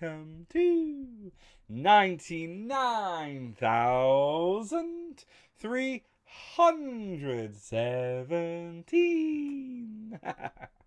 Welcome to 99,317.